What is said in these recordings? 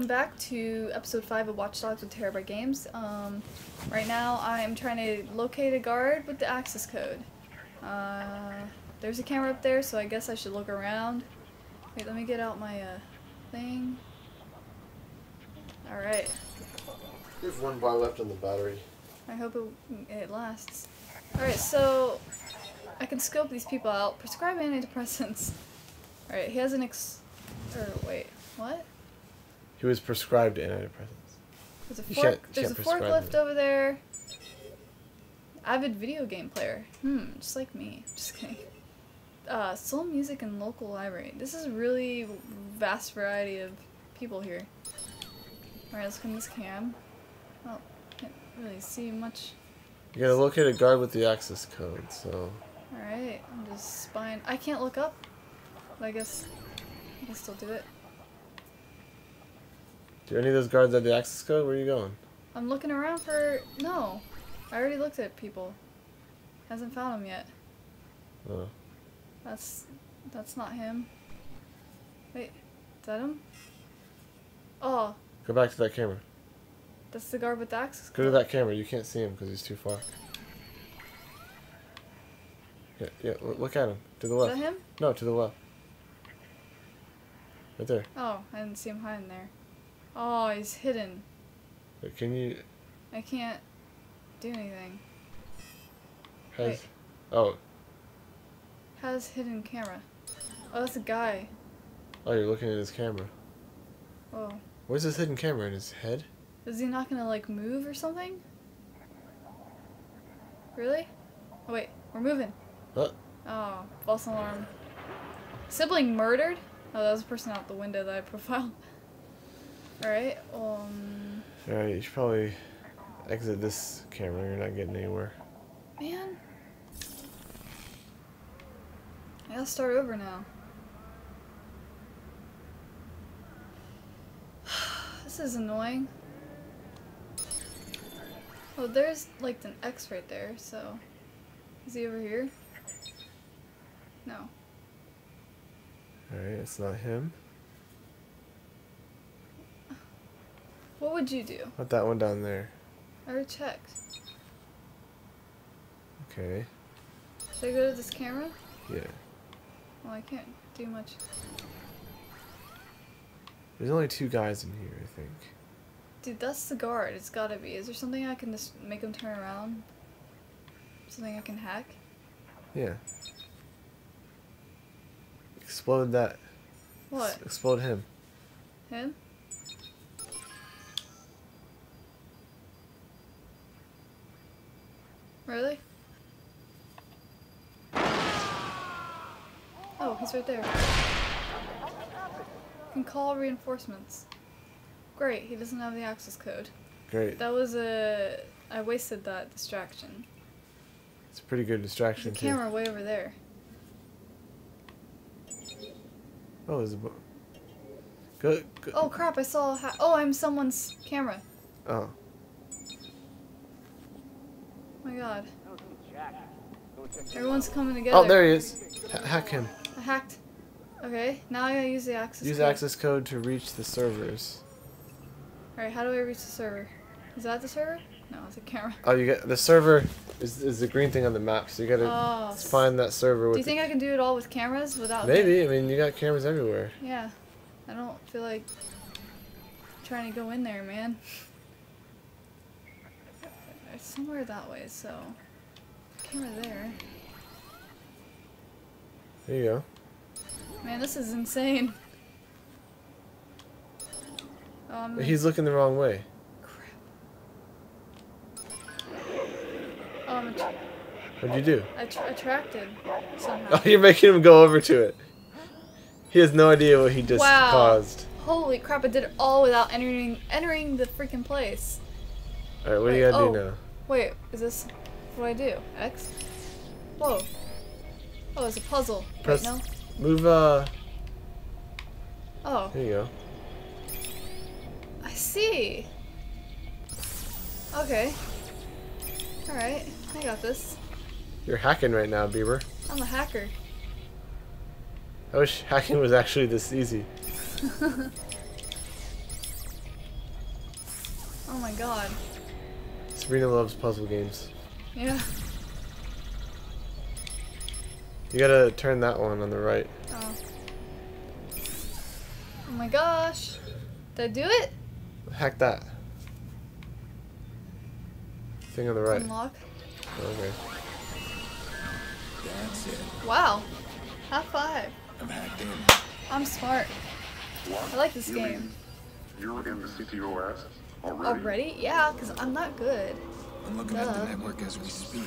welcome back to episode 5 of Watch Dogs with Terabyte Games. Right now I'm trying to locate a guard with the access code. There's a camera up there, so I guess I should look around. Wait, let me get out my thing. Alright. There's one bar left on the battery. I hope it lasts. Alright, so I can scope these people out. Prescribe antidepressants. Alright, he has an wait, what? He was prescribed antidepressants. There's a fork. There's a forklift over there. Avid video game player. Just like me. Just kidding. Soul music and local library. This is a really vast variety of people here. Alright, let's come to this cam. Well, can't really see much. You gotta locate a guard with the access code, so. Alright, I'm just spying. I can't look up, but I guess I can still do it. Do any of those guards have the access code? Where are you going? I'm looking around for... No. I already looked at people. Hasn't found him yet. Oh. That's not him. Wait. Is that him? Oh. Go back to that camera. That's the guard with the access code. Go to that camera. You can't see him because he's too far. Yeah, look at him. To the left. Is that him? No, to the left. Right there. Oh, I didn't see him hiding there. Oh, he's hidden. Wait, can you... I can't do anything. Wait. Oh. Has hidden camera. Oh, that's a guy. Oh, you're looking at his camera. Oh. Where's this hidden camera? In his head? Is he not gonna, like, move or something? Really? Oh, wait. We're moving. What? Oh, false alarm. Sibling murdered? Oh, that was a person out the window that I profiled. Alright, Alright, you should probably exit this camera. You're not getting anywhere. Man. I gotta start over now. This is annoying. Oh, there's, like, an X right there, so... Is he over here? No. Alright, it's not him. What would you do? Put that one down there. I already checked. Okay. Should I go to this camera? Yeah. Well, I can't do much. There's only two guys in here, I think. Dude, that's the guard. It's gotta be. Is there something I can just make him turn around? Something I can hack? Yeah. Explode that. What? Explode him. Him? Really? Oh, he's right there. You can call reinforcements. Great, he doesn't have the access code. Great. That was a... I wasted that distraction. It's a pretty good distraction, too. There's a camera way over there. Oh, there's a... Go. Oh, crap, I saw... Oh, I'm someone's camera. Oh. Oh my god. Everyone's coming together. Oh, there he is. Hack him. I hacked. Okay, now I gotta use the access code. Use access code to reach the servers. Alright, how do I reach the server? Is that the server? No, it's a camera. Oh, you got the server is the green thing on the map, so you gotta find that server with... Do you think I can do it all with cameras without... Maybe, I mean, you got cameras everywhere. Yeah. I don't feel like trying to go in there, man. It's somewhere that way, so... Camera there. There you go. Man, this is insane. He's looking the wrong way. Crap. What'd you do? I attracted somehow. Oh, you're making him go over to it. He has no idea what he just caused. Holy crap, I did it all without entering the freaking place. Alright, what do you gotta do now? Wait, is this... What do I do? X? Whoa. Oh, it's a puzzle. Press... Wait, no? Move, Oh. There you go. I see! Okay. Alright, I got this. You're hacking right now, Bieber. I'm a hacker. I wish hacking was actually this easy. Oh my god. Sabrina loves puzzle games. Yeah. You gotta turn that one on the right. Oh. Oh my gosh. Did I do it? Hack that. Thing on the right. Unlock. Okay. That's it. Wow. High five. I'm hacked in. I'm smart. What? I like this game. You're in the CTOS already? Already? Yeah, because I'm not good. I'm looking at the network as we speak.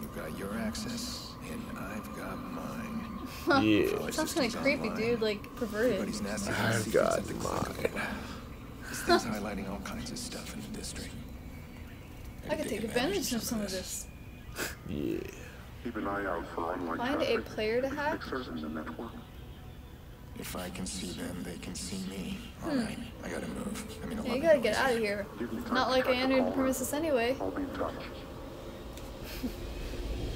You've got your access, and I've got mine. Yeah. Sounds kind of creepy, dude. Like, perverted. I've got mine. This thing's highlighting all kinds of stuff in the district. I could take advantage of some of this. Yeah. Keep an eye out for online traffic. Find a player to hack? If I can see them, they can see me. Alright, I gotta move. I mean, yeah, you gotta get out of here. Not like I entered the premises anyway. I'll be in touch.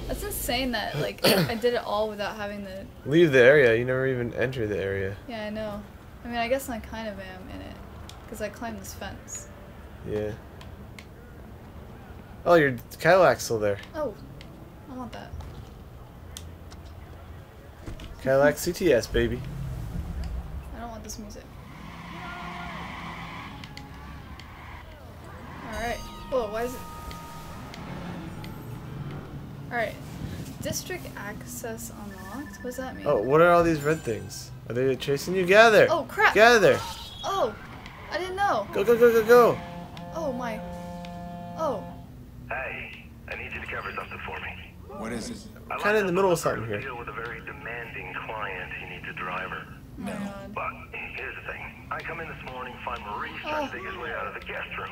That's insane that, like, I did it all without having to... Leave the area, you never even enter the area. Yeah, I know. I mean, I guess I kind of am in it. Because I climbed this fence. Yeah. Oh, your Cadillac's still there. Oh, I want that. Cadillac CTS, baby. This music. Alright. Whoa, why is it? Alright. District access unlocked? What does that mean? Oh, what are all these red things? Are they chasing you? Gather! Oh, crap! Gather! Oh! I didn't know! Go, go, go, go, go! Oh, my. Oh. Hey, I need you to cover something for me. What is it? I'm kind of in the middle of something here. Deal with a very demanding client. He needs a driver. No. But here's the thing. I come in this morning, find Maurice trying to dig his way out of the guest room.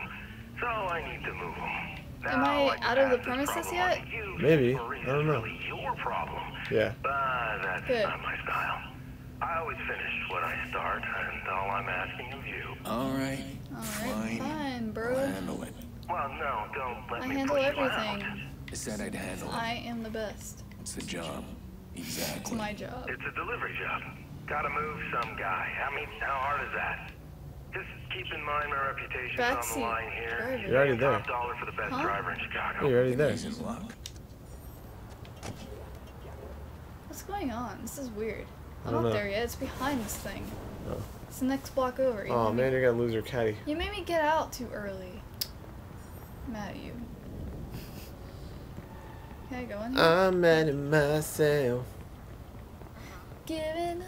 So I need to move him. Now, Am I out of the premises yet? Maybe. I don't know. Really your problem. Yeah. But that's not my style. I always finish what I start, and all I'm asking of you. Alright. Fine. Fine, bro. I'll handle it. Well, no, don't let me handle everything. I said I'd handle it. I am the best. It's the job. Exactly. It's my job. It's a delivery job. Gotta move some guy. I mean, how hard is that? Just keep in mind my reputation's on the line here. You're already there. $1 for the best driver in Chicago. You're already there. What's going on? This is weird. I'm not there yet. It's behind this thing. Oh. It's the next block over. You man, you're gonna lose your caddy. You made me get out too early. I'm mad at you. Can I go in here? I'm mad at myself. Giving up.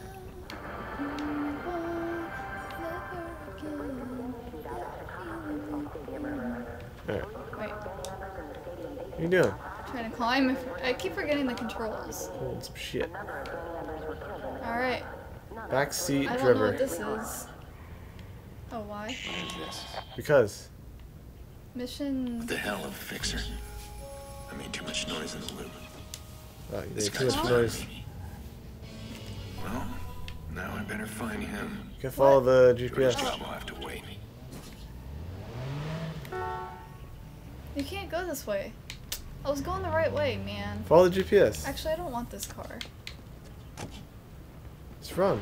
Alright. Wait. What are you doing? I'm trying to climb. I keep forgetting the controls. Hold some shit. Alright. Backseat driver. I don't know what this is. Oh, why? Because. Mission. What the hell of a fixer? I made too much noise in the loop. Oh, you made too much noise. Well, now I better find him. You can follow the GPS. We'll have to wait. You can't go this way. I was going the right way, man. Follow the GPS. Actually, I don't want this car. Let's run.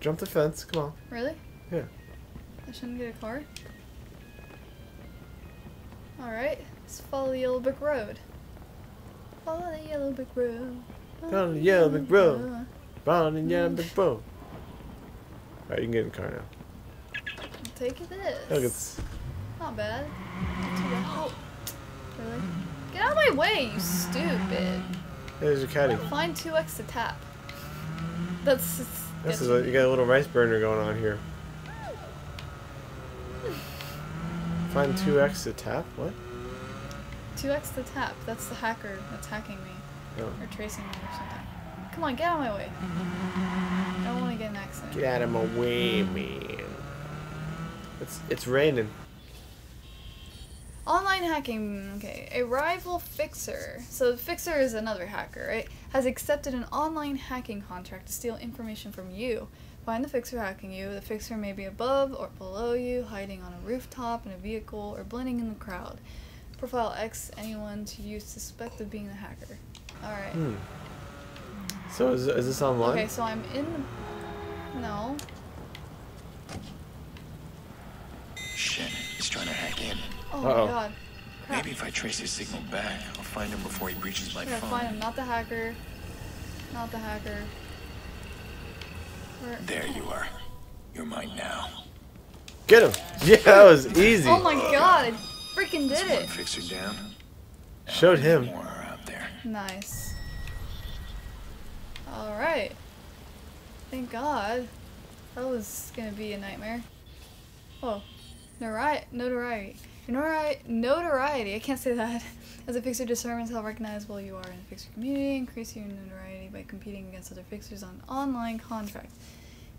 Jump the fence. Come on. Really? Yeah. I shouldn't get a car? Alright. Let's follow the yellow brick road. Follow the yellow brick road. Follow the yellow brick road. Follow the yellow brick road. Alright, you can get in the car now. I'll take this. Look, it's... Not bad. Oh, really? Get out of my way, you stupid! There's your caddy. Find 2x to tap. That's. This is you got a little rice burner going on here. Find 2x to tap. What? 2x to tap. That's the hacker that's hacking me, or tracing me, or something. Come on, get out of my way. I don't want to get an accident. Get out of my way, man. It's raining. Online hacking, okay, a rival fixer, so the fixer is another hacker, right, has accepted an online hacking contract to steal information from you. Find the fixer hacking you. The fixer may be above or below you, hiding on a rooftop, in a vehicle, or blending in the crowd. Profile X anyone to you suspect of being the hacker. Alright. So is this online? Okay, so I'm in the... No. Shit. Oh my god. Crap. Maybe if I trace his signal back, I'll find him before he breaches my phone. Find him, not the hacker. Not the hacker. Where? There you are. You're mine now. Get him! Yeah, that was easy. Oh my god, I freaking did it. Fixer down. Showed him. More are out there. Nice. All right. Thank God. That was gonna be a nightmare. Oh, notoriety. I can't say that. As a fixer determines how recognizable you are in the fixer community, increase your notoriety by competing against other fixers on online contracts.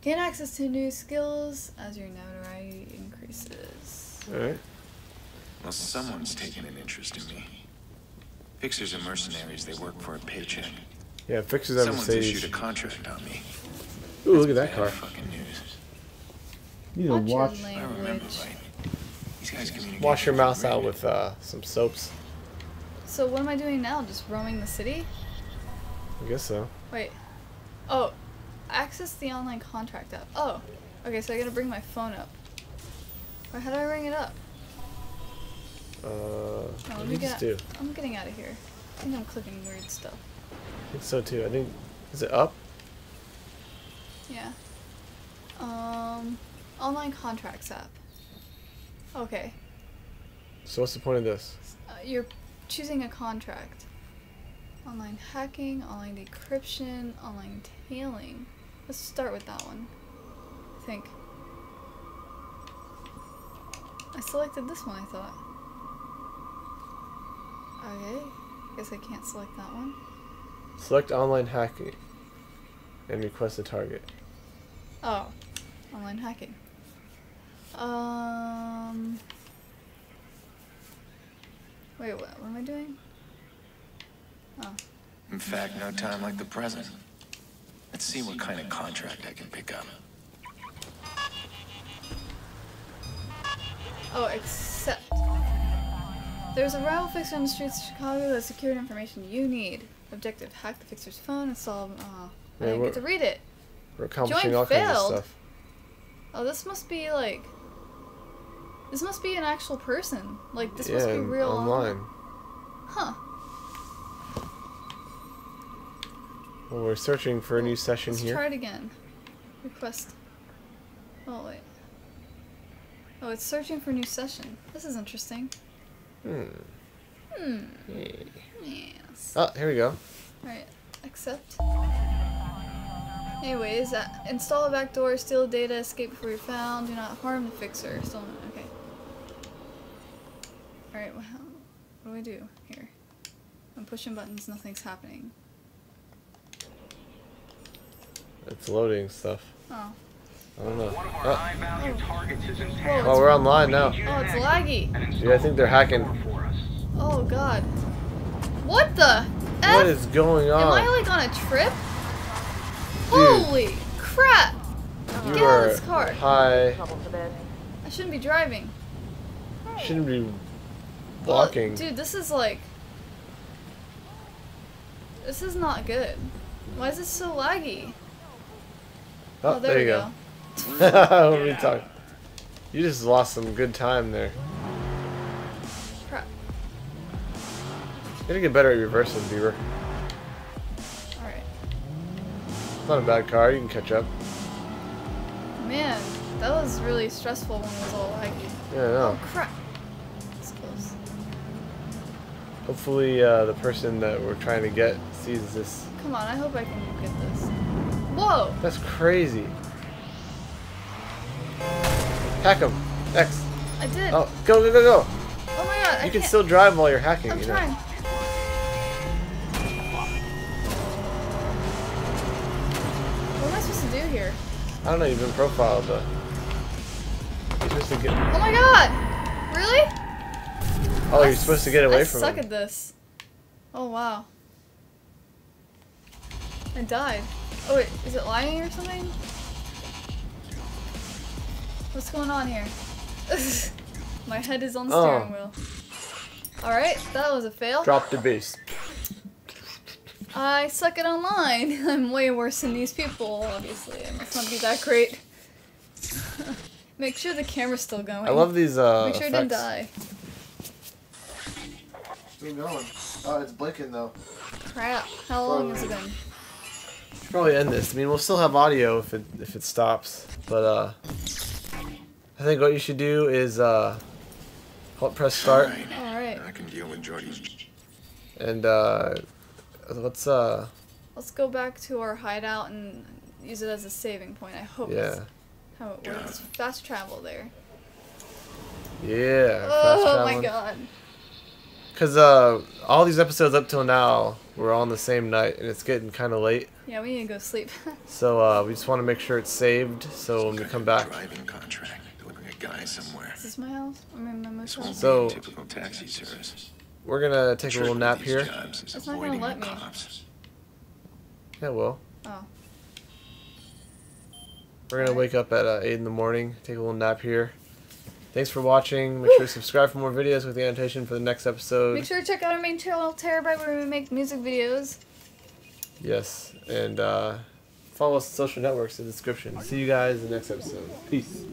Gain access to new skills as your notoriety increases. Alright. Well, someone's taken an interest in me. Fixers are mercenaries, they work for a paycheck. Yeah, fixers have a stage. Someone's issued a contract on me. Ooh, look at that car. Fucking news. You need to watch. I remember right. These guys communicate. Wash your mouth out with some soaps. So what am I doing now? Just roaming the city? I guess so. Wait. Oh. Access the online contract app. Oh. Okay, so I gotta bring my phone up. Or how do I ring it up? What do you just do? I'm getting out of here. I think I'm clicking weird stuff. I think so too. I think... Is it up? Yeah. Online contracts app. Okay. So what's the point of this? You're choosing a contract. Online hacking, online decryption, online tailing. Let's start with that one, I think. I selected this one, I thought. Okay, I guess I can't select that one. Select online hacking and request a target. Oh, online hacking. Wait, what am I doing? Oh. In fact, no time like the present. Let's see what kind of contract I can pick up. Oh, except. There's a rival fixer on the streets of Chicago that secured information you need. Objective, hack the fixer's phone and solve... I didn't get to read it. We're accomplishing all kinds of stuff. Oh, this must be like... This must be an actual person. Like, this must be real online. Huh. Well, we're searching for a new session here. Let's try it again. Request. Oh, wait. Oh, it's searching for a new session. This is interesting. Hey. Yes. Oh, here we go. Alright, accept. Anyways, install a backdoor, steal data, escape before you're found, do not harm the fixer. Still, okay. Alright, well, what do I do here? I'm pushing buttons, nothing's happening. It's loading stuff. Oh. I don't know. Oh, we're online now. Oh, it's laggy. Dude, I think they're hacking. Oh, God. What the F? What is going on? Am I, like, on a trip? Dude. Holy crap! You Get out of this car. Hi. I shouldn't be driving. Shouldn't be walking. Well, dude, this is, like... This is not good. Why is this so laggy? Oh, there you go. What are we talking? You just lost some good time there. Crap. You gotta get better at reversing, Beaver. Alright. It's not a bad car, you can catch up. Man, that was really stressful when it was all laggy. Yeah, I know. Oh, crap. That's close. Hopefully, the person that we're trying to get sees this. Come on, I hope I can get this. Whoa! That's crazy. Hack him. X. I did. Oh, go, go, go, go. Oh my god. You can still drive while you're hacking. I'm trying. What am I supposed to do here? I don't know. You've been profiled, but. You're supposed to get. Oh my god! Really? Oh, you're supposed to get away from him. I suck at this. Oh wow. I died. Oh wait, is it lying or something? What's going on here? My head is on the steering wheel. Alright, that was a fail. Drop the base. I suck at online. I'm way worse than these people, obviously. I must not be that great. Make sure the camera's still going. I love these Make sure effects. It didn't die. Keep going. Oh, it's blinking though. Crap. How long has it been? We should probably end this. I mean, we'll still have audio if it stops. But I think what you should do is press start. All right. I can deal with Jordy's. And let's go back to our hideout and use it as a saving point. I hope that's how it works. Fast travel there. Yeah. Oh my god. Because all these episodes up till now were on the same night, and it's getting kind of late. Yeah, we need to go sleep. So we just want to make sure it's saved, so when we come back. Driving contract, delivering a guy somewhere. Is this my house? I'm in my motel. So typical taxi service. We're gonna take a little nap here. It's not gonna let me. Yeah, well. Oh. We're gonna wake up at 8 in the morning. Take a little nap here. Thanks for watching. Make sure to subscribe for more videos with the annotation for the next episode. Make sure to check out our main channel, TeamTeraBrite, where we make music videos. Yes, and follow us on social networks in the description. See you guys in the next episode. Peace.